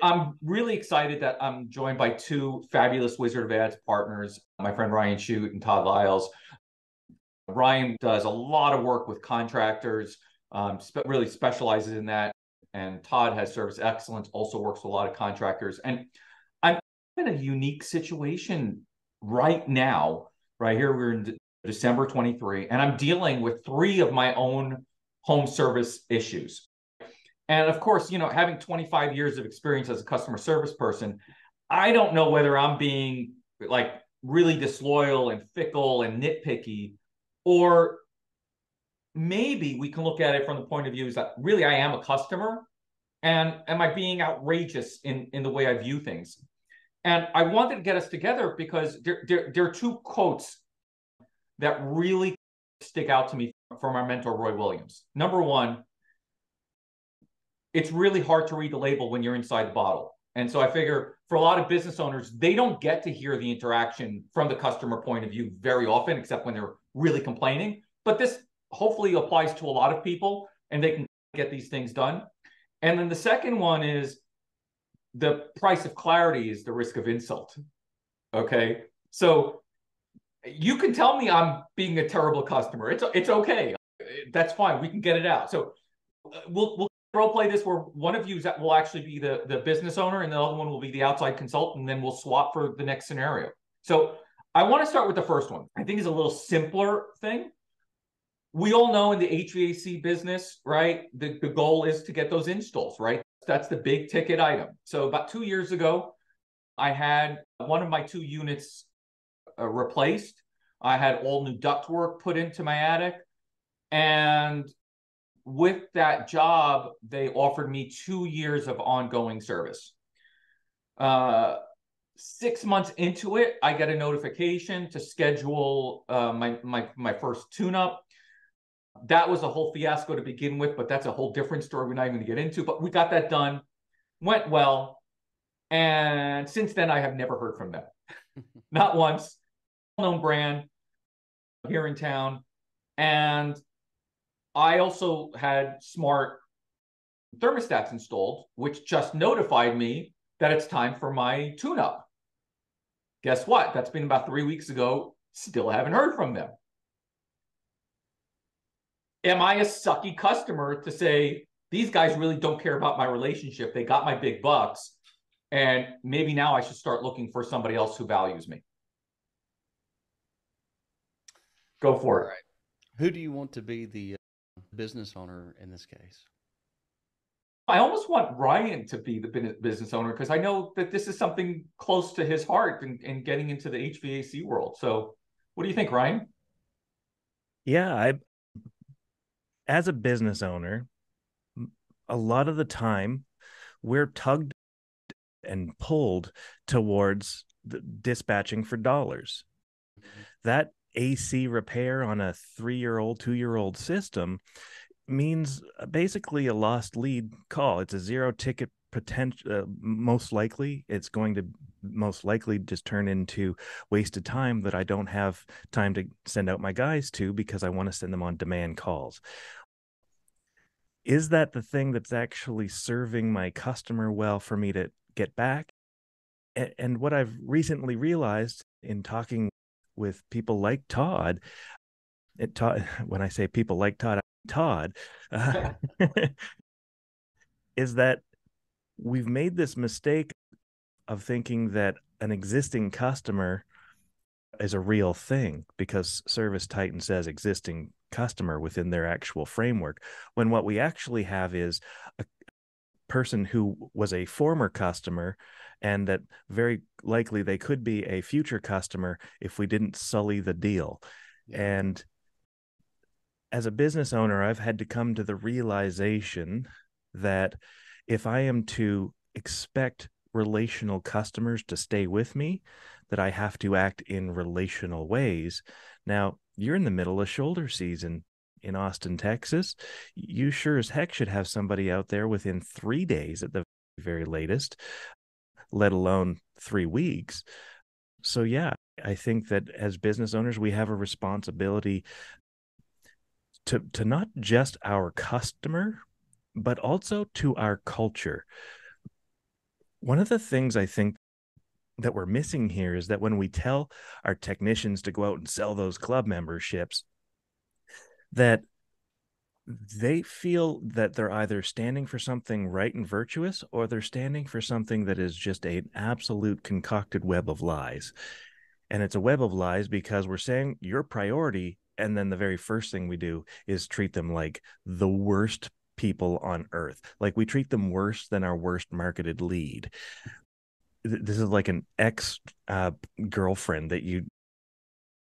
I'm really excited that I'm joined by two fabulous Wizard of Ads partners, my friend Ryan Chute and Todd Liles. Ryan does a lot of work with contractors, really specializes in that. And Todd has service excellence, also works with a lot of contractors. And I'm in a unique situation right now, right here. We're in December 23, and I'm dealing with three of my own home service issues. And of course, you know, having 25 years of experience as a customer service person, I don't know whether I'm being like really disloyal and fickle and nitpicky, or maybe we can look at it from the point of view is that really I am a customer, and am I being outrageous in the way I view things? And I wanted to get us together because there are two quotes that really stick out to me from our mentor, Roy Williams. Number one, it's really hard to read the label when you're inside the bottle. And so I figure for a lot of business owners, they don't get to hear the interaction from the customer point of view very often, except when they're really complaining. But this hopefully applies to a lot of people and they can get these things done. And then the second one is the price of clarity is the risk of insult. Okay. So you can tell me I'm being a terrible customer. It's okay. That's fine. We can get it out. So we'll role play this where one of you will actually be the business owner and the other one will be the outside consultant, and then we'll swap for the next scenario. So I want to start with the first one. I think it's a little simpler thing. We all know in the HVAC business, right, the goal is to get those installs, right? That's the big ticket item. So about 2 years ago, I had one of my two units replaced. I had all new ductwork put into my attic, and with that job, they offered me 2 years of ongoing service. 6 months into it, I get a notification to schedule my first tune-up. That was a whole fiasco to begin with, but that's a whole different story we're not even going to get into. But we got that done, went well, and since then I have never heard from them. Not once. Well-known brand here in town. And I also had smart thermostats installed, which just notified me that it's time for my tune-up. Guess what? That's been about 3 weeks ago. Still haven't heard from them. Am I a sucky customer to say, these guys really don't care about my relationship. They got my big bucks. And maybe now I should start looking for somebody else who values me. Go for it. All right. Who do you want to be the business owner in this case? I almost want Ryan to be the business owner because I know that this is something close to his heart and getting into the HVAC world. So what do you think, Ryan? Yeah, as a business owner, a lot of the time we're tugged and pulled towards the dispatching for dollars. That AC repair on a 3-year-old, 2-year-old system means basically a lost lead call. It's a zero ticket potential. Most likely it's going to most likely just turn into wasted time that I don't have time to send out my guys to because I want to send them on demand calls. Is that the thing that's actually serving my customer well for me to get back? And what I've recently realized in talking with people like Todd, when I say people like Todd, is that we've made this mistake of thinking that an existing customer is a real thing because Service Titan says existing customer within their actual framework, when what we actually have is a person who was a former customer, and that very likely they could be a future customer if we didn't sully the deal. Yeah. And as a business owner, I've had to come to the realization that if I am to expect relational customers to stay with me, that I have to act in relational ways. Now, you're in the middle of shoulder season in Austin, Texas. You sure as heck should have somebody out there within 3 days at the very latest, let alone 3 weeks. So yeah, I think that as business owners, we have a responsibility to not just our customer, but also to our culture. One of the things I think that we're missing here is that when we tell our technicians to go out and sell those club memberships, that they feel that they're either standing for something right and virtuous, or they're standing for something that is just an absolute concocted web of lies. And it's a web of lies because we're saying your priority, and then the very first thing we do is treat them like the worst people on earth. Like we treat them worse than our worst marketed lead. This is like an ex-girlfriend that you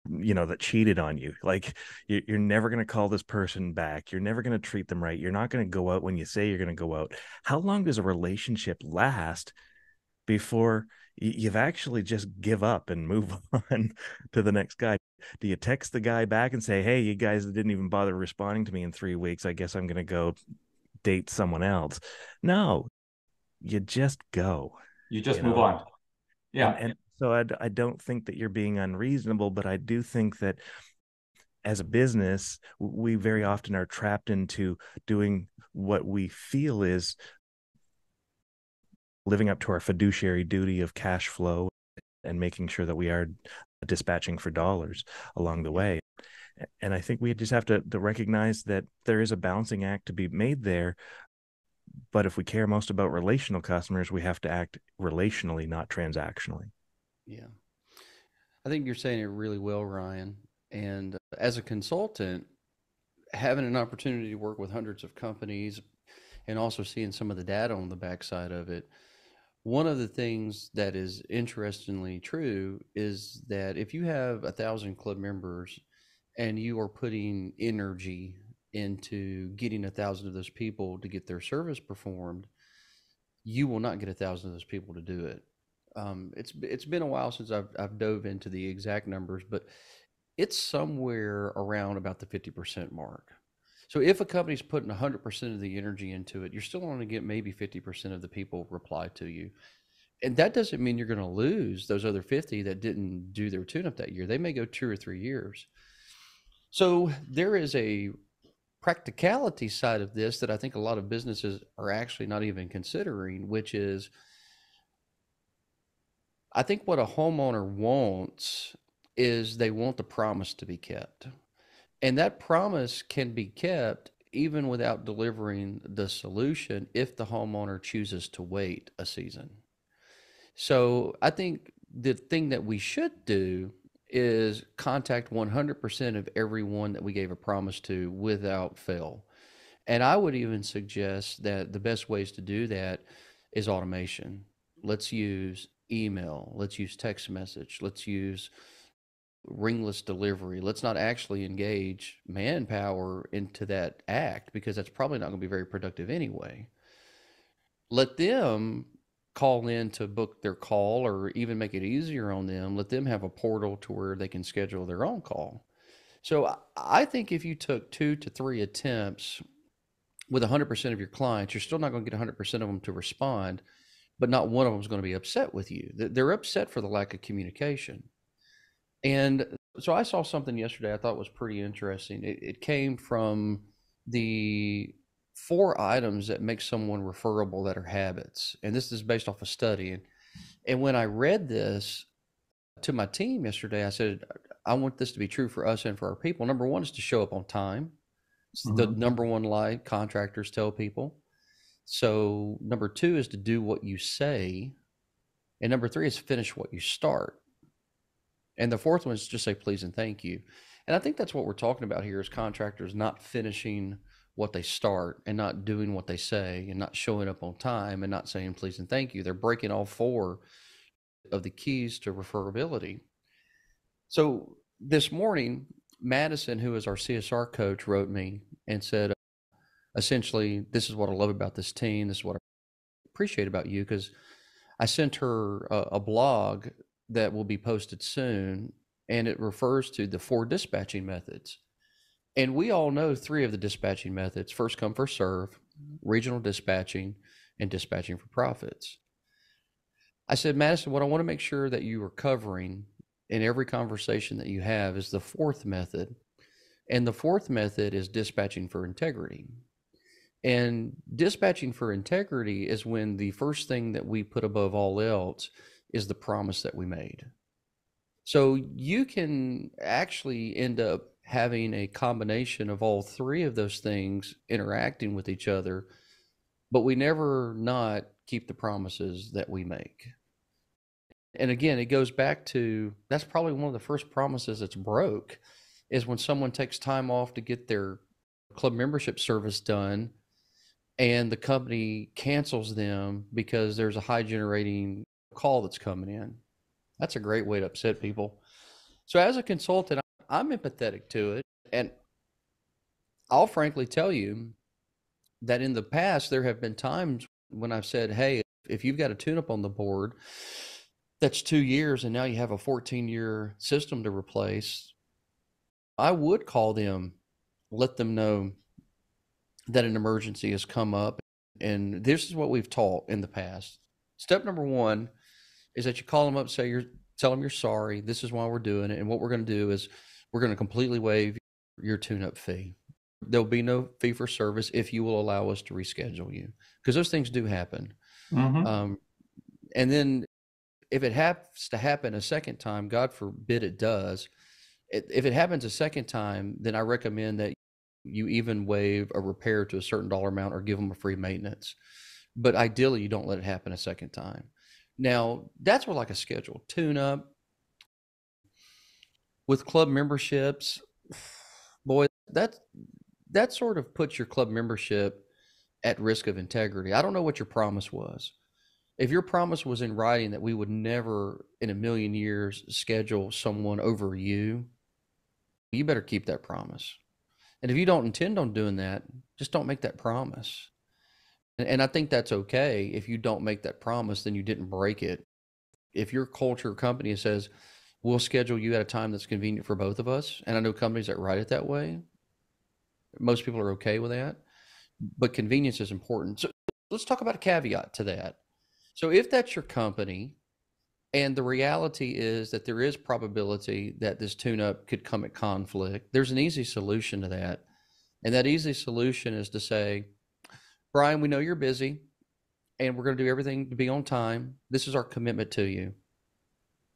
know, that cheated on you. Like you're never going to call this person back. You're never going to treat them right. You're not going to go out when you say you're going to go out. How long does a relationship last before you've actually just give up and move on to the next guy? Do you text the guy back and say, hey, you guys didn't even bother responding to me in 3 weeks. I guess I'm going to go date someone else. No, you just go. You just move on. Yeah. And so I don't think that you're being unreasonable, but I do think that as a business, we very often are trapped into doing what we feel is living up to our fiduciary duty of cash flow and making sure that we are dispatching for dollars along the way. And I think we just have to recognize that there is a balancing act to be made there. But if we care most about relational customers, we have to act relationally, not transactionally. Yeah. I think you're saying it really well, Ryan. And as a consultant, having an opportunity to work with hundreds of companies and also seeing some of the data on the backside of it, one of the things that is interestingly true is that if you have 1,000 club members and you are putting energy into getting 1,000 of those people to get their service performed, you will not get 1,000 of those people to do it. It's been a while since I've dove into the exact numbers, but it's somewhere around about the 50% mark. So if a company's putting 100% of the energy into it, you're still going to get maybe 50% of the people reply to you. And that doesn't mean you're going to lose those other 50 that didn't do their tune-up that year. They may go 2 or 3 years. So there is a practicality side of this that I think a lot of businesses are actually not even considering, which is, I think what a homeowner wants is they want the promise to be kept. And that promise can be kept even without delivering the solution if the homeowner chooses to wait a season. So I think the thing that we should do is contact 100% of everyone that we gave a promise to without fail. And I would even suggest that the best ways to do that is automation. Let's use email. Let's use text message. Let's use ringless delivery. Let's not actually engage manpower into that act, because that's probably not going to be very productive anyway. Let them call in to book their call, or even make it easier on them. Let them have a portal to where they can schedule their own call. So I think if you took 2 to 3 attempts with 100% of your clients, you're still not going to get 100% of them to respond, but not one of them is going to be upset with you. They're upset for the lack of communication. And so I saw something yesterday I thought was pretty interesting. It came from the 4 items that make someone referable that are habits. And this is based off a study. And when I read this to my team yesterday, I said, I want this to be true for us and for our people. Number one is to show up on time. It's the number one lie contractors tell people. So number 2 is to do what you say. And number 3 is finish what you start. And the 4th one is just say please and thank you. And I think that's what we're talking about here is contractors not finishing what they start and not doing what they say and not showing up on time and not saying please and thank you. They're breaking all 4 of the keys to referability. So this morning, Madison, who is our CSR coach, wrote me and said, essentially, this is what I love about this team. This is what I appreciate about you, because I sent her a blog that will be posted soon, and it refers to the 4 dispatching methods. And we all know 3 of the dispatching methods: first come, first serve, regional dispatching, and dispatching for profits. I said, Madison, what I want to make sure that you are covering in every conversation that you have is the 4th method. And the 4th method is dispatching for integrity. And dispatching for integrity is when the first thing that we put above all else is the promise that we made. So you can actually end up having a combination of all three of those things interacting with each other, but we never not keep the promises that we make. And again, it goes back to, that's probably one of the first promises that's broke, is when someone takes time off to get their club membership service done and the company cancels them because there's a high generating call that's coming in. That's a great way to upset people. So as a consultant, I'm empathetic to it. And I'll frankly tell you that in the past, there have been times when I've said, hey, if you've got a tune-up on the board, that's 2 years, and now you have a 14-year system to replace, I would call them, let them know that an emergency has come up. And this is what we've taught in the past. Step number one is that you call them up, say tell them you're sorry, this is why we're doing it. And what we're going to do is we're going to completely waive your tune-up fee. There'll be no fee for service if you will allow us to reschedule you, because those things do happen. Mm-hmm. And then if it happens to happen a second time, God forbid it does, if it happens a second time, then I recommend that you even waive a repair to a certain dollar amount or give them a free maintenance. But ideally, you don't let it happen a second time. Now, that's what, like a scheduled tune-up. With club memberships, boy, that sort of puts your club membership at risk of integrity. I don't know what your promise was. If your promise was in writing that we would never in a million years schedule someone over you, you better keep that promise. And if you don't intend on doing that, just don't make that promise. And I think that's okay. If you don't make that promise, then you didn't break it. If your culture company says, we'll schedule you at a time that's convenient for both of us, and I know companies that write it that way, most people are okay with that, but convenience is important. So let's talk about a caveat to that. So if that's your company and the reality is that there is probability that this tune-up could come at conflict, there's an easy solution to that. And that easy solution is to say, Brian, we know you're busy and we're going to do everything to be on time. This is our commitment to you.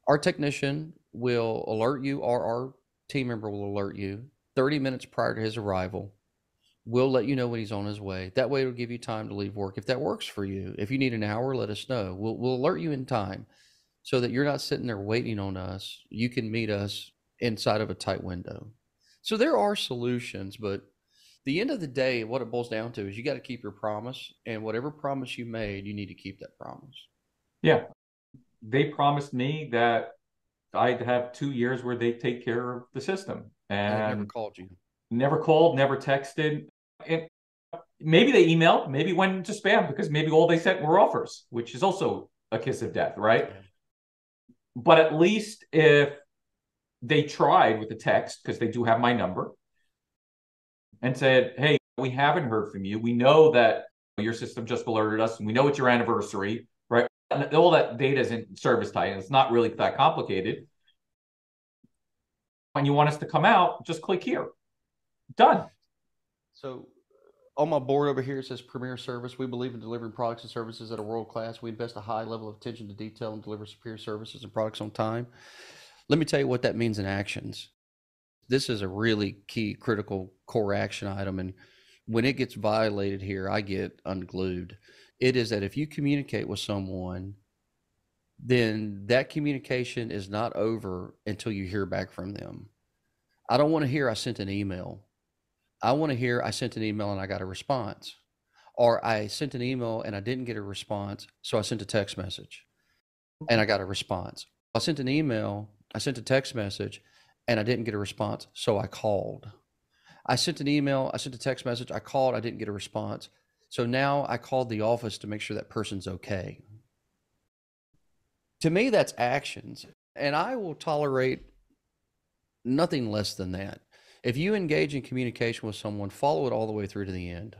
Our technician will alert you, or our team member will alert you 30 minutes prior to his arrival. We'll let you know when he's on his way. That way it'll give you time to leave work if that works for you. If you need an hour, let us know. We'll alert you in time so that you're not sitting there waiting on us. You can meet us inside of a tight window. So there are solutions, but the end of the day, what it boils down to is you got to keep your promise, and whatever promise you made, you need to keep that promise. Yeah. They promised me that I'd have 2 years where they take care of the system. And I never called you. Never called, never texted. And maybe they emailed, maybe went into spam, because maybe all they sent were offers, which is also a kiss of death, right? But at least if they tried with the text, because they do have my number, and said, hey, we haven't heard from you. We know that your system just alerted us, and we know it's your anniversary, right? And all that data is in Service Titan. It's not really that complicated. When you want us to come out, just click here. Done. So on my board over here, it says Premier Service. We believe in delivering products and services that are world class. We invest a high level of attention to detail and deliver superior services and products on time. Let me tell you what that means in actions. This is a really key, critical, core action item. And when it gets violated here, I get unglued. It is that if you communicate with someone, then that communication is not over until you hear back from them. I don't want to hear I sent an email. I want to hear I sent an email and I got a response, or I sent an email and I didn't get a response, so I sent a text message and I got a response. I sent an email, I sent a text message and I didn't get a response, so I called. I sent an email, I sent a text message, I called, I didn't get a response. So now I called the office to make sure that person's okay. To me, that's actions, and I will tolerate nothing less than that. If you engage in communication with someone, follow it all the way through to the end.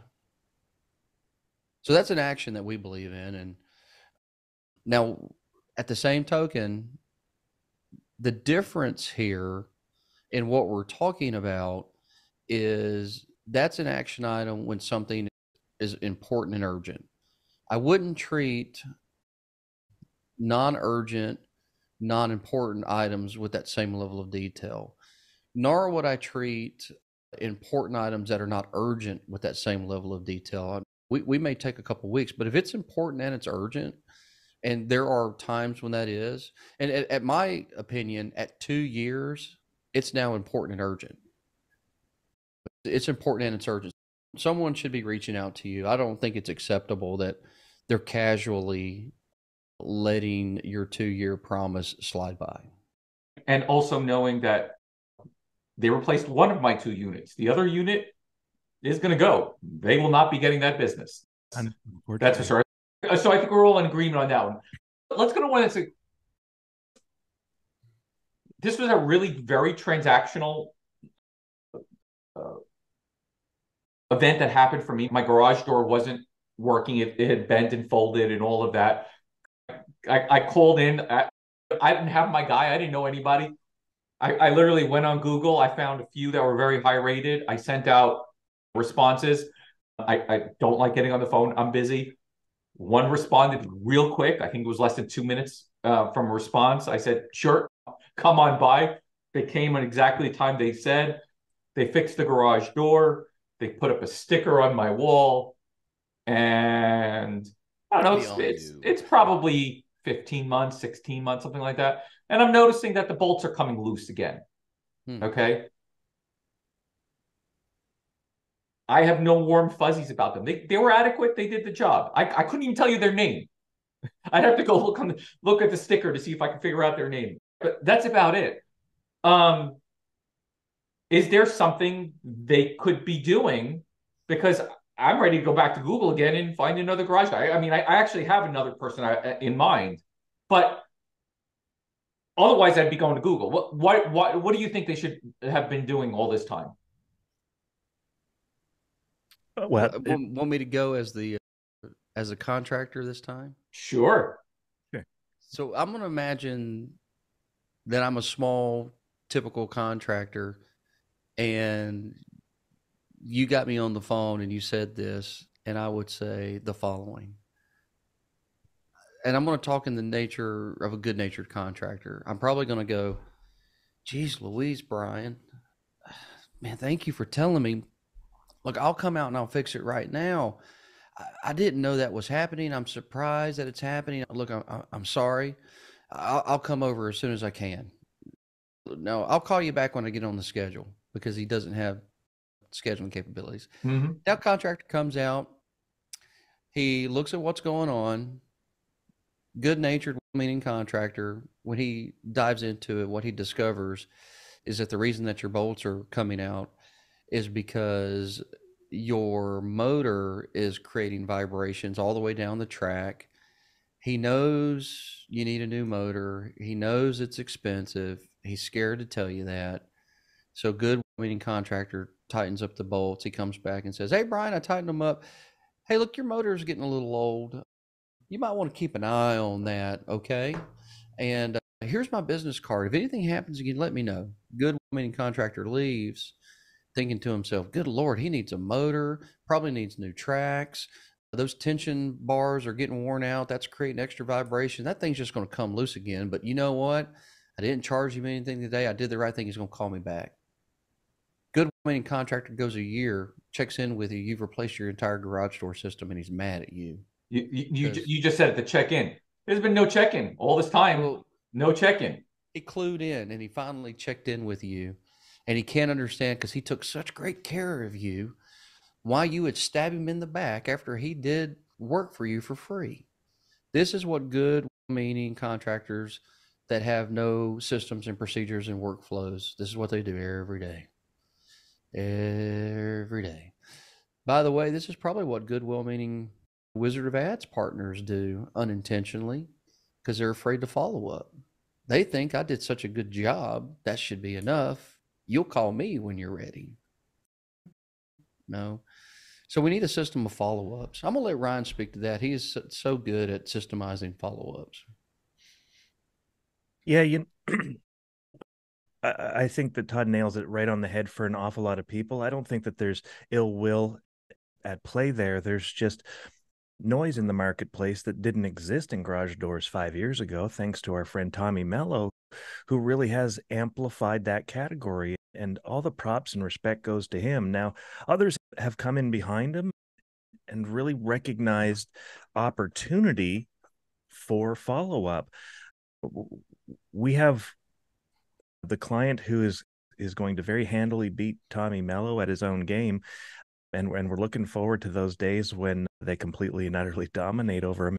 So that's an action that we believe in. And now, at the same token, the difference here in what we're talking about is that's an action item when something is important and urgent. I wouldn't treat non-urgent, non-important items with that same level of detail, nor would I treat important items that are not urgent with that same level of detail. We may take a couple of weeks, but if it's important and it's urgent, and there are times when that is, and at my opinion, at 2 years, it's now important and urgent. It's important and it's urgent. Someone should be reaching out to you. I don't think it's acceptable that they're casually letting your 2-year promise slide by. And also knowing that they replaced one of my two units. The other unit is going to go. They will not be getting that business. That's for sure. So I think we're all in agreement on that one. Let's go to one that's a... This was a really very transactional event that happened for me. My garage door wasn't working. It had bent and folded and all of that. I called in. I didn't have my guy. I didn't know anybody. I literally went on Google. I found a few that were very high rated. I sent out responses. I don't like getting on the phone. I'm busy. One responded real quick. I think it was less than 2 minutes from a response. I said, sure, come on by. They came at exactly the time they said. They fixed the garage door. They put up a sticker on my wall. And I don't know, it's probably 15 months, 16 months, something like that. And I'm noticing that the bolts are coming loose again. Okay. I have no warm fuzzies about them. They were adequate. They did the job. I couldn't even tell you their name. I'd have to go look at the sticker to see if I could figure out their name. But that's about it. Is there something they could be doing? Because I'm ready to go back to Google again and find another garage guy. I mean, I actually have another person in mind, but otherwise I'd be going to Google. What do you think they should have been doing all this time? Well, want me to go as a contractor this time? Sure. Okay. So I'm going to imagine that I'm a small, typical contractor, and you got me on the phone and you said this, and I would say the following. And I'm going to talk in the nature of a good-natured contractor. I'm probably going to go, geez Louise, Brian, man, thank you for telling me. Look, I'll come out and I'll fix it right now. I didn't know that was happening. I'm surprised that it's happening. Look, I'm sorry. I'll come over as soon as I can. No, I'll call you back when I get on the schedule, because he doesn't have scheduling capabilities. Now contractor comes out, he looks at what's going on. Good-natured, meaning contractor, when he dives into it, what he discovers is that the reason that your bolts are coming out is because your motor is creating vibrations all the way down the track. He knows you need a new motor. He knows it's expensive. He's scared to tell you that. So good meaning contractor tightens up the bolts. He comes back and says, hey, Brian, I tightened them up. Hey, look, your motor's getting a little old. You might want to keep an eye on that, okay? And here's my business card. If anything happens again, let me know. Good meaning contractor leaves, thinking to himself, good Lord, he needs a motor, probably needs new tracks. Those tension bars are getting worn out. That's creating extra vibration. That thing's just going to come loose again. But you know what? I didn't charge him anything today. I did the right thing. He's going to call me back. Good meaning contractor goes a year, checks in with you. You've replaced your entire garage door system, and he's mad at you. You just said at the check-in. There's been no check-in all this time. Well, no check-in. He clued in, and he finally checked in with you. And he can't understand, because he took such great care of you, why you would stab him in the back after he did work for you for free. This is what good meaning contractors that have no systems and procedures and workflows, this is what they do every day. Every day. By the way, this is probably what good meaning Wizard of Ads partners do unintentionally, because they're afraid to follow up. They think, I did such a good job, that should be enough. You'll call me when you're ready. No. So we need a system of follow-ups. I'm going to let Ryan speak to that. He is so good at systemizing follow-ups. Yeah, I think that Todd nails it right on the head for an awful lot of people. I don't think that there's ill will at play there. There's just noise in the marketplace that didn't exist in garage doors 5 years ago, thanks to our friend Tommy Mello, who really has amplified that category. And all the props and respect goes to him. Now, others have come in behind him and really recognized opportunity for follow-up. We have the client who is going to very handily beat Tommy Mello at his own game. And we're looking forward to those days when they completely and utterly dominate over him.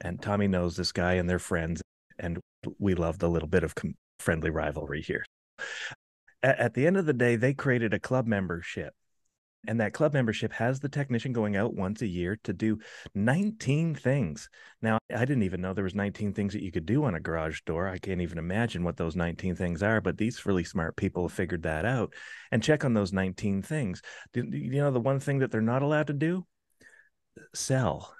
And Tommy knows this guy and they're friends. And we love the little bit of friendly rivalry here. At the end of the day, they created a club membership. And that club membership has the technician going out once a year to do 19 things. Now, I didn't even know there was 19 things that you could do on a garage door. I can't even imagine what those 19 things are, but these really smart people have figured that out. And check on those 19 things. You know, the one thing that they're not allowed to do? Sell,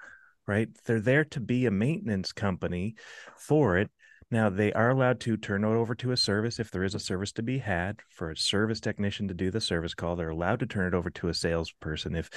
right? They're there to be a maintenance company for it. Now, they are allowed to turn it over to a service if there is a service to be had for a service technician to do the service call. They're allowed to turn it over to a salesperson if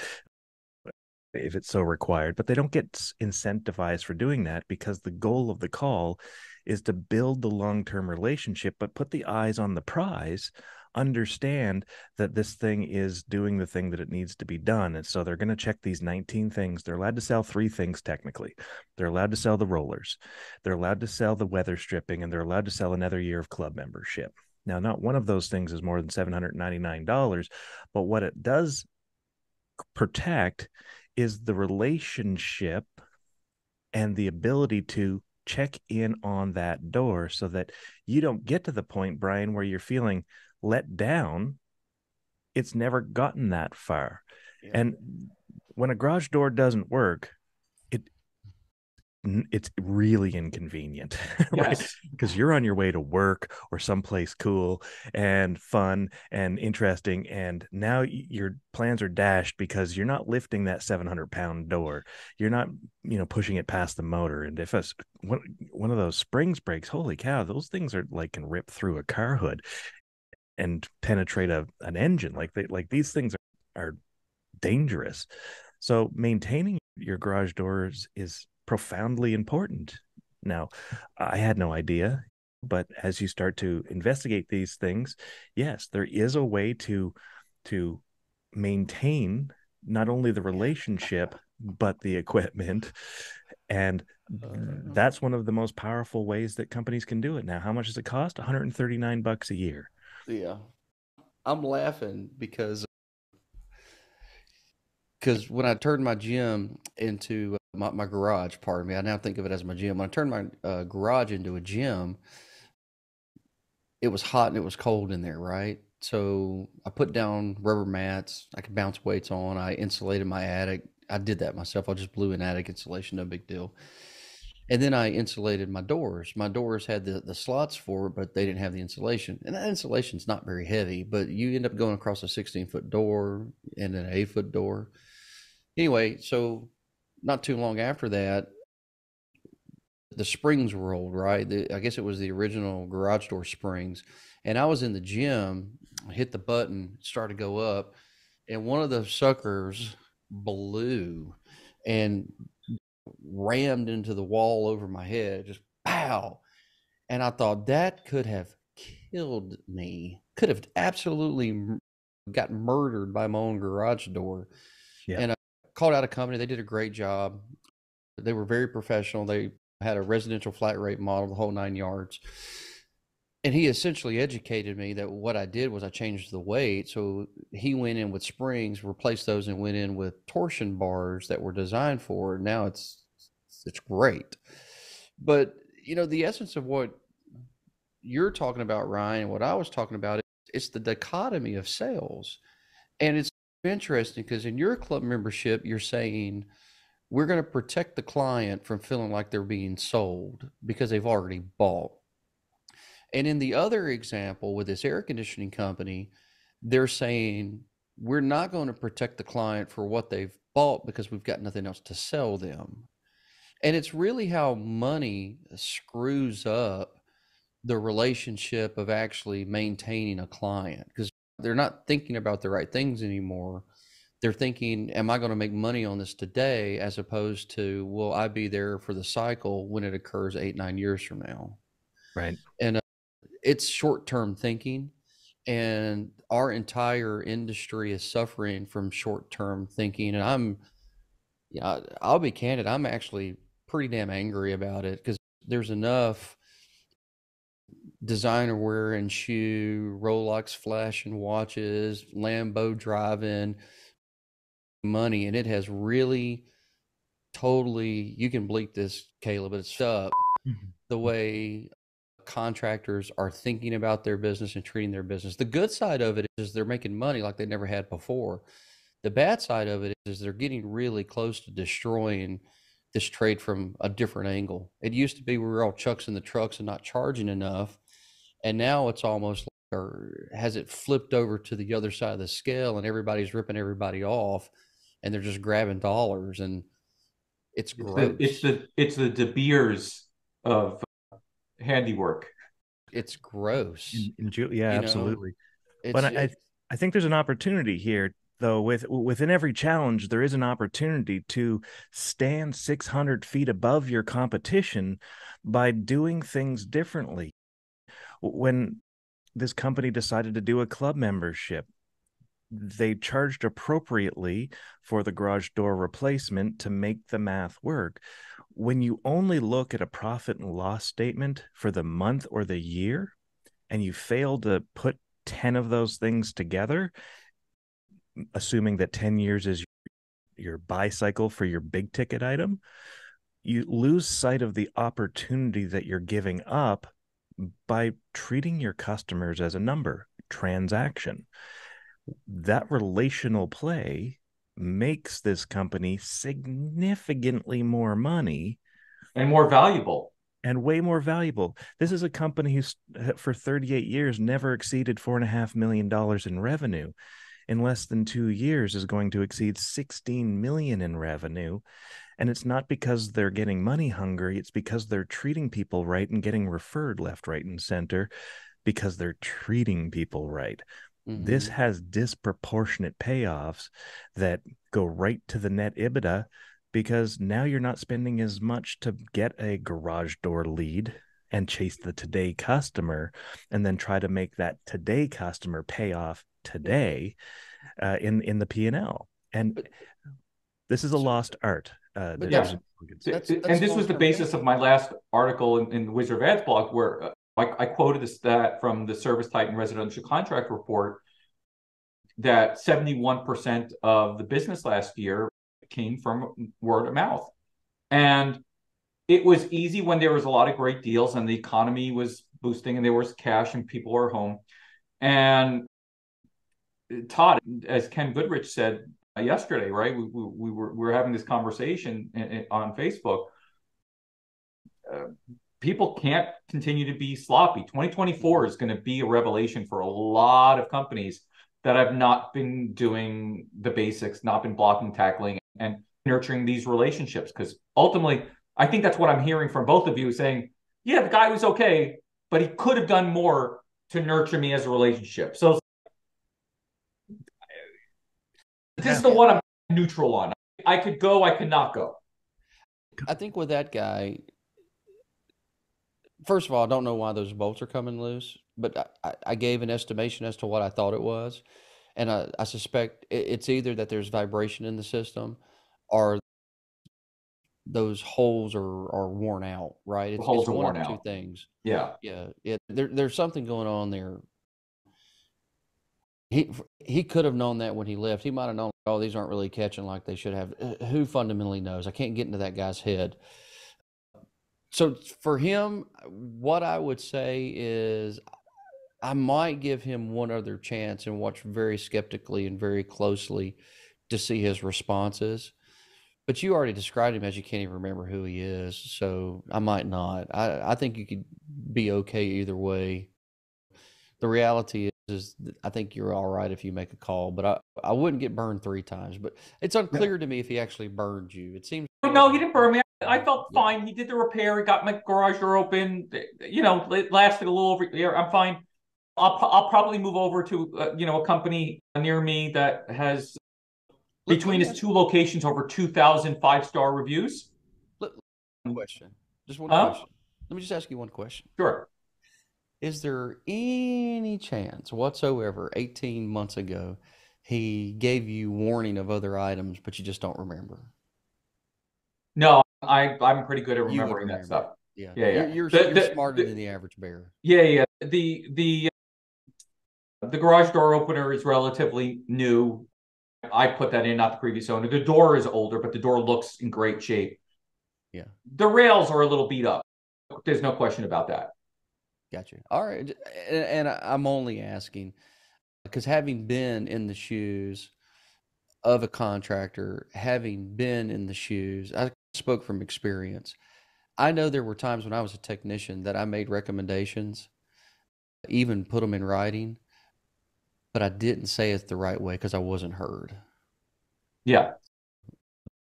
it's so required, but they don't get incentivized for doing that because the goal of the call is to build the long-term relationship, but put the eyes on the prize, understand that this thing is doing the thing that it needs to be done. And so they're going to check these 19 things. They're allowed to sell 3 things technically. They're allowed to sell the rollers. They're allowed to sell the weather stripping, and they're allowed to sell another year of club membership. Now, not one of those things is more than $799, but what it does protect is the relationship and the ability to check in on that door so that you don't get to the point, Brian, where you're feeling let down. It's never gotten that far. Yeah. And when a garage door doesn't work, it's really inconvenient, right? Yes. Because you're on your way to work or someplace cool and fun and interesting, and now your plans are dashed because you're not lifting that 700-pound door. You're not, pushing it past the motor. And if one of those springs breaks, holy cow, those things are can rip through a car hood and penetrate an engine. These things are dangerous. So maintaining your garage doors is profoundly important. Now, I had no idea, but as you start to investigate these things, yes, there is a way to maintain not only the relationship, but the equipment. And that's one of the most powerful ways that companies can do it. Now, how much does it cost? $139 a year. Yeah. I'm laughing because when I turned my gym into my garage, pardon me, I now think of it as my gym. When I turned my garage into a gym, it was hot and it was cold in there, right? So I put down rubber mats. I could bounce weights on. I insulated my attic. I did that myself. I just blew in attic insulation, no big deal. And then I insulated my doors. My doors had the slots for it, but they didn't have the insulation. And that insulation's not very heavy, but you end up going across a 16-foot door and an 8-foot door. Anyway, so not too long after that, the springs rolled, right? I guess it was the original garage door springs. And I was in the gym, hit the button, started to go up, and one of those suckers blew and rammed into the wall over my head, just pow. And I thought that could have killed me, could have absolutely got murdered by my own garage door. Yeah. And I called out a company. They did a great job. They were very professional. They had a residential flat rate model, the whole 9 yards. And he essentially educated me that what I did was I changed the weight. So he went in with springs, replaced those, and went in with torsion bars that were designed for it. Now it's great. But, the essence of what you're talking about, Ryan, and what I was talking about, it's the dichotomy of sales. And it's interesting because in your club membership, you're saying we're going to protect the client from feeling like they're being sold because they've already bought. And in the other example with this air conditioning company, they're saying, we're not going to protect the client for what they've bought because we've got nothing else to sell them. And it's really how money screws up the relationship of actually maintaining a client because they're not thinking about the right things anymore. they're thinking, am I going to make money on this today, as opposed to, will I be there for the cycle when it occurs 8, 9 years from now? Right. And it's short-term thinking, and our entire industry is suffering from short-term thinking. And I'll be candid, I'm actually pretty damn angry about it, because there's enough designer wear and shoe, Rolex flashing watches, Lambo driving money, and it has really totally, you can bleep this, Caleb, but it's up the way contractors are thinking about their business and treating their business. The good side of it is they're making money like they never had before. The bad side of it is they're getting really close to destroying this trade from a different angle. It used to be we were all chucks in the trucks and not charging enough, and now it's almost like, or has it flipped over to the other side of the scale, and everybody's ripping everybody off, and they're just grabbing dollars, and it's gross. It's the De Beers of handiwork. It's gross. Yeah, you know, absolutely. But I think there's an opportunity here, though. Within every challenge, there is an opportunity to stand 600 feet above your competition by doing things differently. When this company decided to do a club membership, they charged appropriately for the garage door replacement to make the math work. When you only look at a profit and loss statement for the month or the year, and you fail to put 10 of those things together, assuming that 10 years is your buy cycle for your big ticket item, you lose sight of the opportunity that you're giving up by treating your customers as a number, transaction. That relational play makes this company significantly more money and more valuable, and way more valuable. This is a company who's for 38 years never exceeded $4.5 million in revenue. In less than 2 years is going to exceed 16 million in revenue. And it's not because they're getting money hungry. It's because they're treating people right and getting referred left, right, and center, because they're treating people right. Mm-hmm. This has disproportionate payoffs that go right to the net EBITDA, because now you're not spending as much to get a garage door lead and chase the today customer and then try to make that today customer pay off today in the P&L. And this is a lost art. And this was the basis of my last article in the Wizard of Ads blog, where I quoted a stat from the Service Titan residential contract report that 71% of the business last year came from word of mouth. And it was easy when there was a lot of great deals and the economy was boosting and there was cash and people were home. And Todd, as Ken Goodrich said yesterday, right? We were having this conversation on Facebook. People can't continue to be sloppy. 2024 is going to be a revelation for a lot of companies that have not been doing the basics, not been blocking, tackling, and nurturing these relationships. Because ultimately, I think that's what I'm hearing from both of you, saying, yeah, the guy was okay, but he could have done more to nurture me as a relationship. So this is the one I'm neutral on. I could go, I could not go. I think with that guy, first of all, I don't know why those bolts are coming loose, but I gave an estimation as to what I thought it was. And I suspect it's either that there's vibration in the system, or those holes are worn out, right? It's one of two things. Yeah. Yeah. There's something going on there. He could have known that when he left. He might have known, oh, these aren't really catching like they should have. Who fundamentally knows? I can't get into that guy's head. So for him, what I would say is I might give him one other chance and watch very skeptically and very closely to see his responses. But you already described him as you can't even remember who he is, so I might not. I think you could be okay either way. The reality is I think you're all right if you make a call, but I wouldn't get burned 3 times. But it's unclear to me if he actually burned you. It seems no, he didn't burn me. I felt fine. He did the repair. He got my garage door open. You know, it lasted a little over here. I'm fine. I'll probably move over to a company near me that has between his two locations over 2,000 5-star reviews. Just one question. Let me just ask you one question. Sure. Is there any chance whatsoever 18 months ago he gave you warning of other items, but you just don't remember? No, I'm pretty good at remembering that stuff. Yeah, yeah, yeah. You're smarter than the average bear. Yeah, yeah. The garage door opener is relatively new. I put that in, not the previous owner. The door is older, but the door looks in great shape. Yeah. The rails are a little beat up. There's no question about that. Gotcha. All right. And I'm only asking because having been in the shoes of a contractor, having been in the shoes, I spoke from experience. I know there were times when I was a technician that I made recommendations, even put them in writing, but I didn't say it the right way because I wasn't heard. Yeah.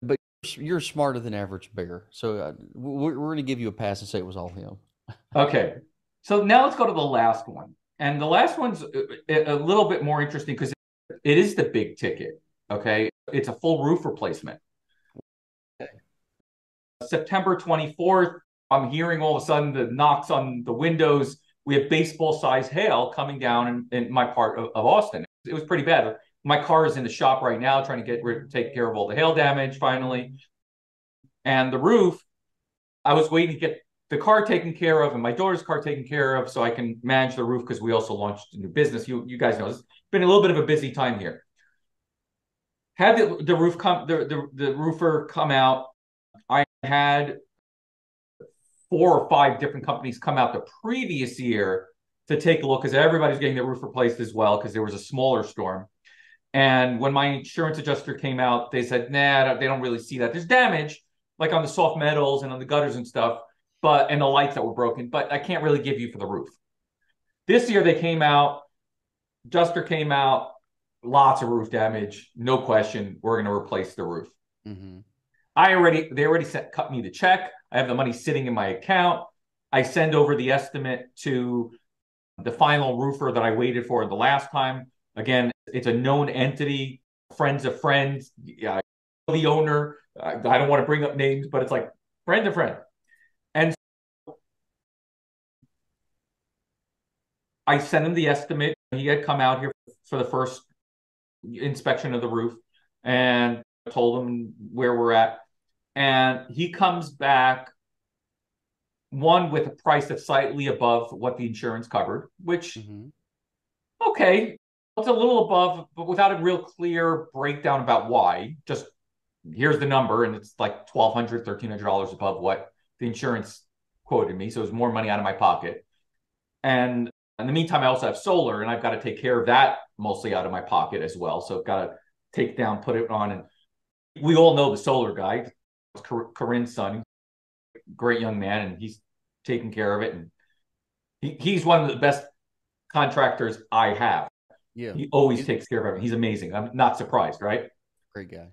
But you're smarter than average bear. So we're going to give you a pass and say it was all him. Okay. So now let's go to the last one. And the last one's a little bit more interesting because it is the big ticket. Okay. It's a full roof replacement. Okay. September 24th, I'm hearing all of a sudden the knocks on the windows. We have baseball-sized hail coming down in my part of Austin. It was pretty bad. My car is in the shop right now trying to take care of all the hail damage finally. And the roof, I was waiting to get the car taken care of and my daughter's car taken care of so I can manage the roof because we also launched a new business. You guys know, it's been a little bit of a busy time here. Had the roofer come out. I had 4 or 5 different companies come out the previous year to take a look because everybody's getting their roof replaced as well because there was a smaller storm. And when my insurance adjuster came out, they said, nah, they don't really see that. There's damage like on the soft metals and on the gutters and stuff, and the lights that were broken, but I can't really give you for the roof. This year they came out, adjuster came out, lots of roof damage, no question, we're going to replace the roof. Mm-hmm. They already cut me the check. I have the money sitting in my account. I send over the estimate to the final roofer that I waited for the last time. Again, it's a known entity, friends of friends, the owner. I don't want to bring up names, but it's like friend of friend. And so I sent him the estimate. He had come out here for the first inspection of the roof and told him where we're at. And he comes back, one, with a price that's slightly above what the insurance covered, which, okay, it's a little above, but without a real clear breakdown about why. Just here's the number, and it's like $1,200, $1,300 above what the insurance quoted me. So it was more money out of my pocket. And in the meantime, I also have solar, and I've got to take care of that mostly out of my pocket as well. So I've got to take down, put it on. And we all know the solar guy. Corinne's son, great young man, and he's taking care of it, and he's one of the best contractors I have. Yeah, he always takes care of everything. He's amazing. I'm not surprised, right? Great guy.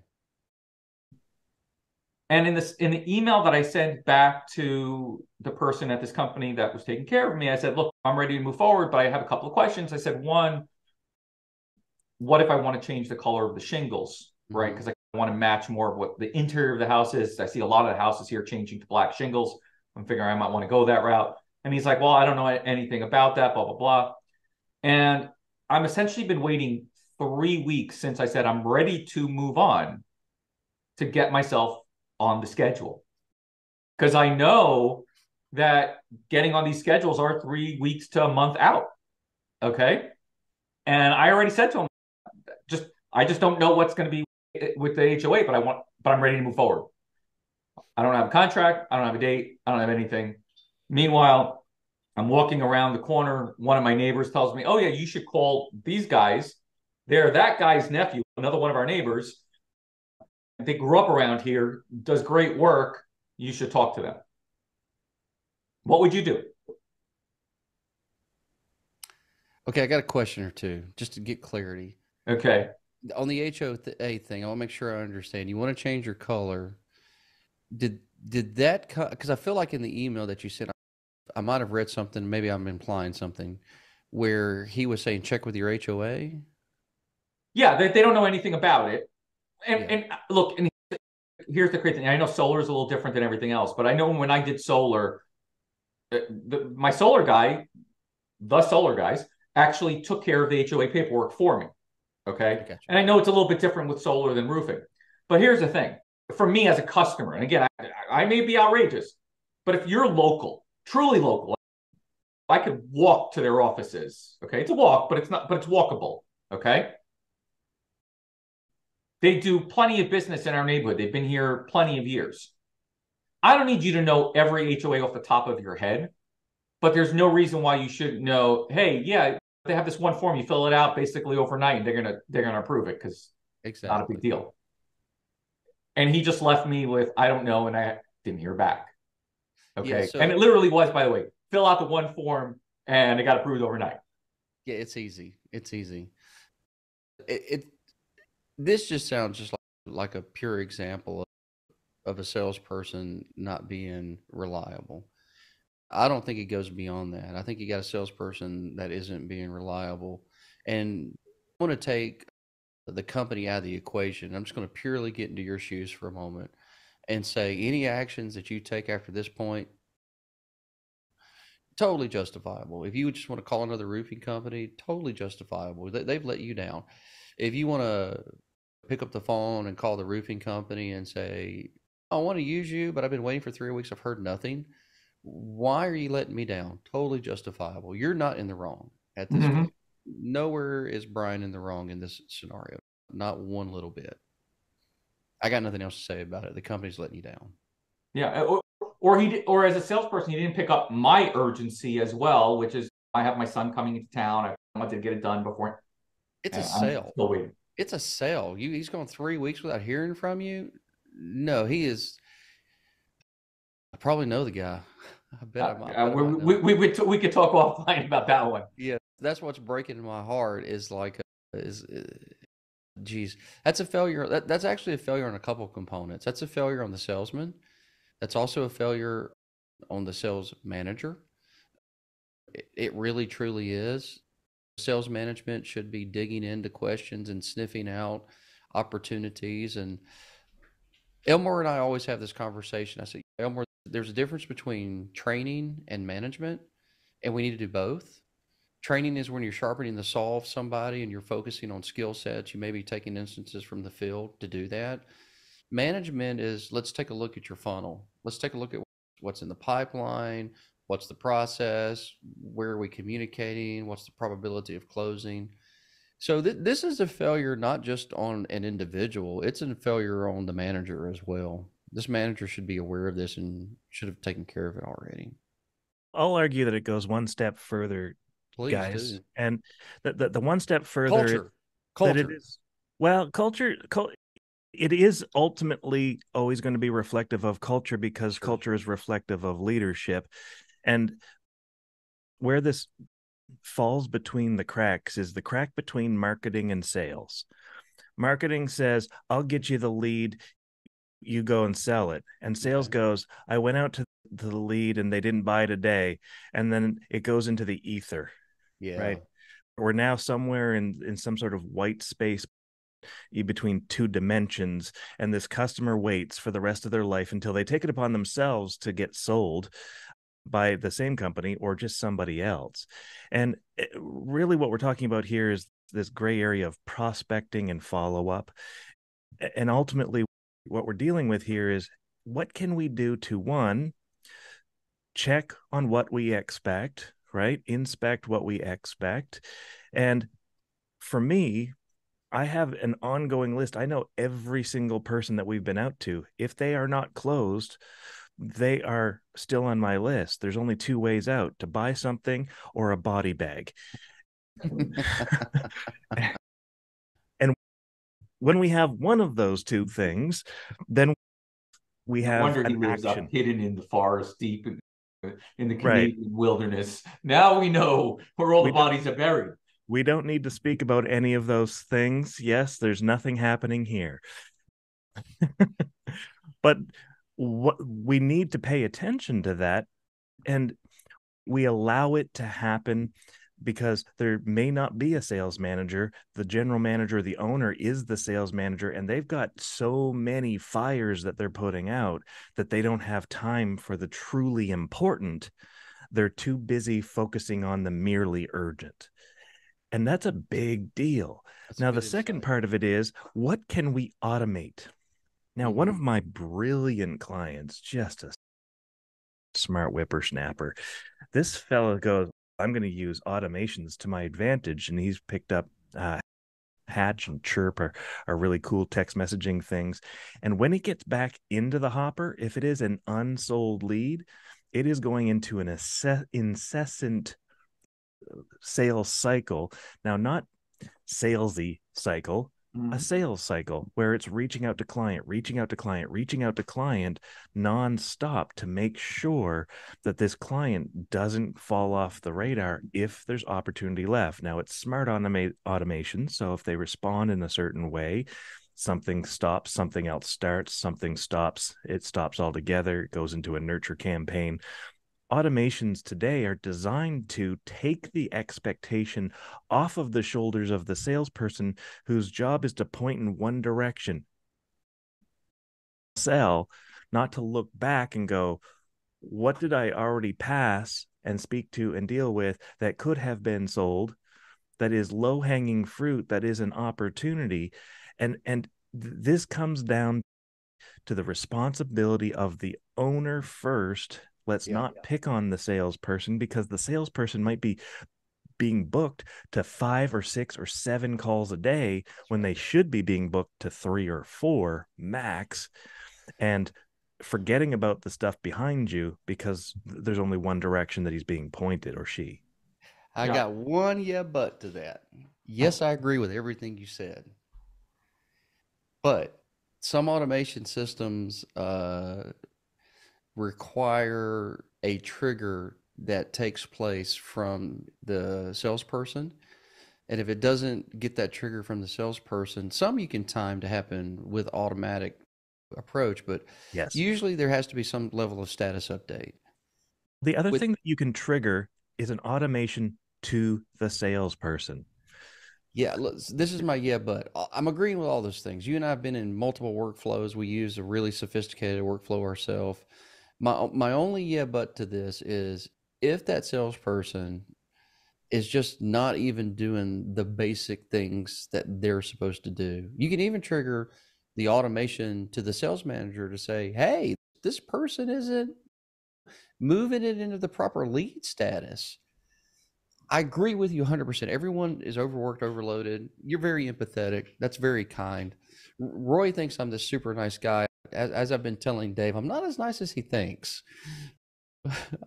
And in the email that I sent back to the person at this company that was taking care of me, I said, "Look, I'm ready to move forward, but I have a couple of questions." I said, "One, what if I want to change the color of the shingles, right? Because I want to match more of what the interior of the house is. I see a lot of the houses here changing to black shingles. I'm figuring I might want to go that route." And he's like, "Well, I don't know anything about that, blah, blah, blah." And I'm essentially been waiting 3 weeks since I said I'm ready to move on to get myself on the schedule. Because I know that getting on these schedules are 3 weeks to a month out. Okay. And I already said to him, I just don't know what's going to be with the HOA, but I'm ready to move forward. I don't have a contract. I don't have a date. I don't have anything. Meanwhile, I'm walking around the corner. One of my neighbors tells me, "Oh yeah, you should call these guys. They're that guy's nephew, another one of our neighbors. They grew up around here, does great work. You should talk to them." What would you do? Okay. I got a question or two just to get clarity. Okay. On the HOA thing, I want to make sure I understand. You want to change your color. Did that come? Because I feel like in the email that you sent, I might have read something. Maybe I'm implying something where he was saying check with your HOA. Yeah, they don't know anything about it. And look, and here's the great thing. I know solar is a little different than everything else, but I know when I did solar, my solar guy, the solar guys, actually took care of the HOA paperwork for me. Okay. Gotcha. And I know it's a little bit different with solar than roofing, but here's the thing for me as a customer. And again, I may be outrageous, but if you're local, truly local, I could walk to their offices. Okay. It's a walk, but it's walkable. Okay. They do plenty of business in our neighborhood. They've been here plenty of years. I don't need you to know every HOA off the top of your head, but there's no reason why you shouldn't know, hey, yeah, they have this one form, you fill it out basically overnight and they're gonna approve it because it's not a big deal. And he just left me with, I don't know, and I didn't hear back. Okay. Yeah, so, and it literally was, by the way, fill out the one form and it got approved overnight. Yeah, it's easy. It's easy. This just sounds just like a pure example of a salesperson not being reliable. I don't think it goes beyond that. I think you got a salesperson that isn't being reliable. And I want to take the company out of the equation. I'm just going to purely get into your shoes for a moment and say any actions that you take after this point, totally justifiable. If you just want to call another roofing company, totally justifiable. They've let you down. If you want to pick up the phone and call the roofing company and say, I want to use you, but I've been waiting for 3 weeks. I've heard nothing. Why are you letting me down? Totally justifiable. You're not in the wrong at this point. Nowhere is Brian in the wrong in this scenario. Not one little bit. I got nothing else to say about it. The company's letting you down. Yeah. Or as a salesperson, he didn't pick up my urgency as well, which is I have my son coming into town. I wanted to get it done before. It's a sale. Still waiting. It's a sale. He's gone 3 weeks without hearing from you. No, he is. I probably know the guy. I bet I might. We could talk offline about that one. Yeah, that's what's breaking my heart is like, geez, that's a failure. That's actually a failure on a couple of components. That's a failure on the salesman. That's also a failure on the sales manager. It really, truly is. Sales management should be digging into questions and sniffing out opportunities. And Elmore and I always have this conversation. I say, Elmore, there's a difference between training and management, and we need to do both. Training is when you're sharpening the saw of somebody and you're focusing on skill sets. You may be taking instances from the field to do that. Management is, let's take a look at your funnel. Let's take a look at what's in the pipeline. What's the process? Where are we communicating? What's the probability of closing? So this is a failure, not just on an individual. It's a failure on the manager as well. This manager should be aware of this and should have taken care of it already. I'll argue that it goes one step further, please, guys. Do. And the one step further. Culture. That it is, well, it is ultimately always going to be reflective of culture because culture is reflective of leadership. And where this falls between the cracks is the crack between marketing and sales. Marketing says, I'll get you the lead, you go and sell it. And sales goes, I went out to the lead and they didn't buy today. And then it goes into the ether. Yeah. Right. We're now somewhere in some sort of white space between two dimensions, and this customer waits for the rest of their life until they take it upon themselves to get sold by the same company or just somebody else. And really what we're talking about here is this gray area of prospecting and follow-up. And ultimately what we're dealing with here is what can we do to, one, check on what we expect, right? Inspect what we expect. And for me, I have an ongoing list. I know every single person that we've been out to. If they are not closed, they are still on my list. There's only two ways out, to buy something or a body bag. And when we have one of those two things, then we have an action. Up hidden in the forest, deep in the Canadian wilderness. Now we know where all the bodies are buried. We don't need to speak about any of those things. Yes, there's nothing happening here. But what we need to pay attention to that, and we allow it to happen because there may not be a sales manager. The general manager, the owner, is the sales manager, and they've got so many fires that they're putting out that they don't have time for the truly important. They're too busy focusing on the merely urgent. And that's a big deal. That's now, the second part of it is, what can we automate? Now, one of my brilliant clients, just a smart whippersnapper, this fellow goes, I'm going to use automations to my advantage. And he's picked up Hatch and Chirp are really cool text messaging things. And when it gets back into the hopper, if it is an unsold lead, it is going into an incessant sales cycle. Now, not salesy cycle, a sales cycle where it's reaching out to client nonstop to make sure that this client doesn't fall off the radar if there's opportunity left. Now, it's smart automation. So if they respond in a certain way, something stops, something else starts, something stops, it stops altogether, it goes into a nurture campaign. Automations today are designed to take the expectation off of the shoulders of the salesperson whose job is to point in one direction, sell, not to look back and go, what did I already pass and speak to and deal with that could have been sold, that is low-hanging fruit, that is an opportunity. And this comes down to the responsibility of the owner first. Let's not pick on the salesperson, because the salesperson might be being booked to 5 or 6 or 7 calls a day when they should be being booked to 3 or 4 max, and forgetting about the stuff behind you because there's only one direction that he's being pointed, or she. I got one but to that. Yes, I agree with everything you said. But some automation systems require a trigger that takes place from the salesperson, and if it doesn't get that trigger from the salesperson, some you can time to happen with automatic approach, but usually there has to be some level of status update. The other thing that you can trigger is an automation to the salesperson. Yeah, this is my but. I'm agreeing with all those things. You and I have been in multiple workflows. We use a really sophisticated workflow ourselves. My only but to this is, if that salesperson is just not even doing the basic things that they're supposed to do, you can even trigger the automation to the sales manager to say, hey, this person isn't moving it into the proper lead status. I agree with you 100%. Everyone is overworked, overloaded. You're very empathetic. That's very kind. Roy thinks I'm this super nice guy. As I've been telling Dave, I'm not as nice as he thinks.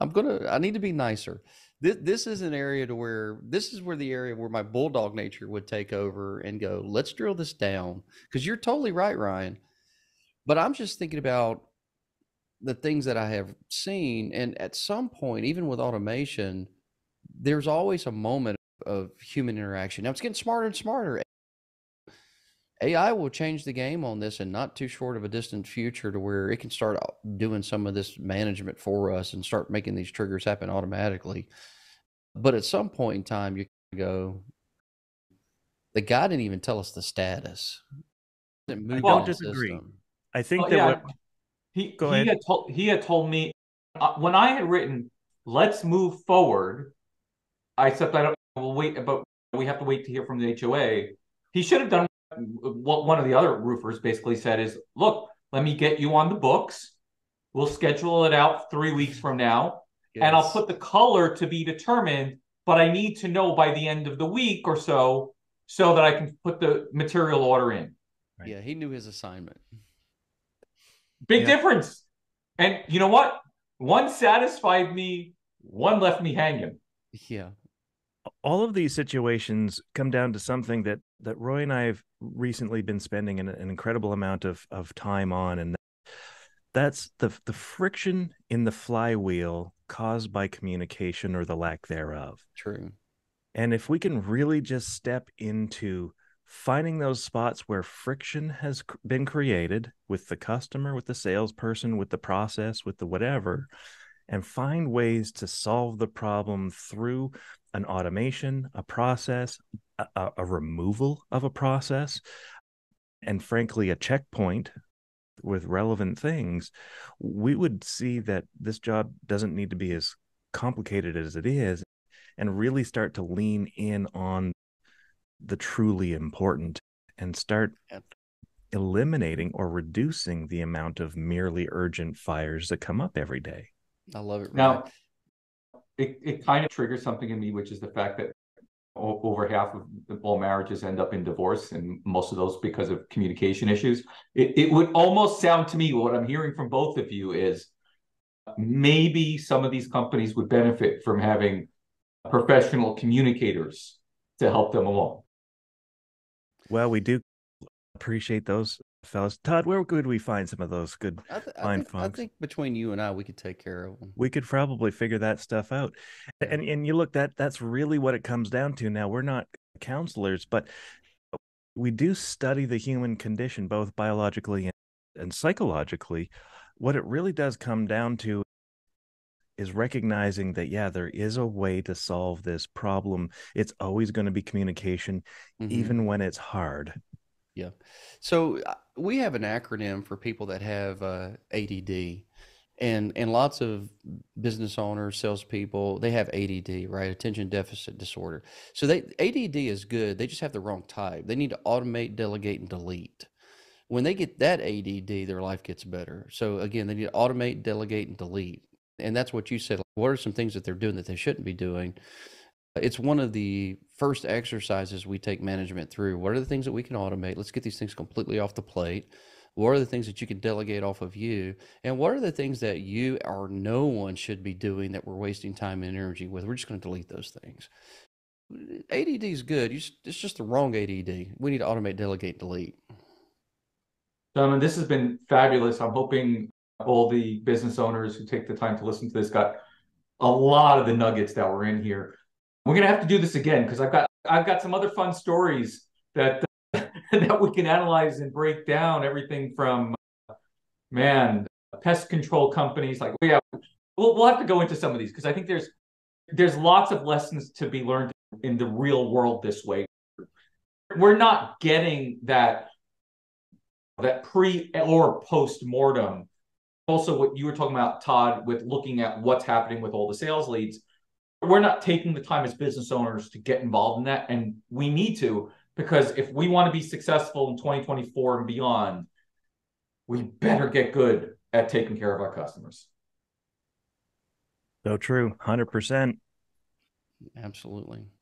I need to be nicer. This is an area to where, this is where the area where my bulldog nature would take over and go, let's drill this down. Because you're totally right, Ryan. But I'm just thinking about the things that I have seen. And at some point, even with automation, there's always a moment of human interaction. Now, it's getting smarter and smarter. AI will change the game on this in not too short of a distant future, to where it can start doing some of this management for us and start making these triggers happen automatically. But at some point in time, you can go, the guy didn't even tell us the status. I don't disagree. System. I think he had told me when I had written, let's move forward, except I don't, we'll wait, but we have to wait to hear from the HOA. He should have done what one of the other roofers basically said is, look, let me get you on the books. We'll schedule it out 3 weeks from now, and I'll put the color to be determined, but I need to know by the end of the week or so, so that I can put the material order in. Right. Yeah, he knew his assignment. Big difference. And you know what? One satisfied me, one left me hanging. Yeah. All of these situations come down to something that Roy and I have recently been spending an incredible amount of time on, and that's the friction in the flywheel caused by communication or the lack thereof. True. And if we can really just step into finding those spots where friction has been created with the customer, with the salesperson, with the process, with the whatever, and find ways to solve the problem through an automation, a process, a removal of a process, and frankly, a checkpoint with relevant things, we would see that this job doesn't need to be as complicated as it is, and really start to lean in on the truly important and start eliminating or reducing the amount of merely urgent fires that come up every day. I love it. Now, it kind of triggers something in me, which is the fact that over half of all marriages end up in divorce, and most of those because of communication issues. It would almost sound to me, what I'm hearing from both of you is maybe some of these companies would benefit from having professional communicators to help them along. Well, we do appreciate those fellas. Todd, where could we find some of those good folks? I think between you and I, we could take care of them. We could probably figure that stuff out. Yeah. And you look, that's really what it comes down to. Now, we're not counselors, but we do study the human condition, both biologically and psychologically. What it really does come down to is recognizing that, yeah, there is a way to solve this problem. It's always going to be communication, even when it's hard. Yeah. So we have an acronym for people that have ADD, and lots of business owners, salespeople, they have ADD, right? Attention deficit disorder. So ADD is good. They just have the wrong type. They need to automate, delegate, and delete. When they get that ADD, their life gets better. So again, they need to automate, delegate, and delete. And that's what you said. Like, what are some things that they're doing that they shouldn't be doing? It's one of the first exercises we take management through. What are the things that we can automate? Let's get these things completely off the plate. What are the things that you can delegate off of you? And what are the things that you or no one should be doing that we're wasting time and energy with? We're just going to delete those things. ADD is good. It's just the wrong ADD. We need to automate, delegate, delete. Gentlemen, this has been fabulous. I'm hoping all the business owners who take the time to listen to this got a lot of the nuggets that were in here. We're going to have to do this again, because I've got some other fun stories that that we can analyze and break down. Everything from pest control companies. Like, yeah, we'll have to go into some of these, because I think there's lots of lessons to be learned in the real world this way. We're not getting that pre or post mortem. Also, what you were talking about, Todd, with looking at what's happening with all the sales leads. We're not taking the time as business owners to get involved in that. And we need to, because if we want to be successful in 2024 and beyond, we better get good at taking care of our customers. So true. 100%. Absolutely.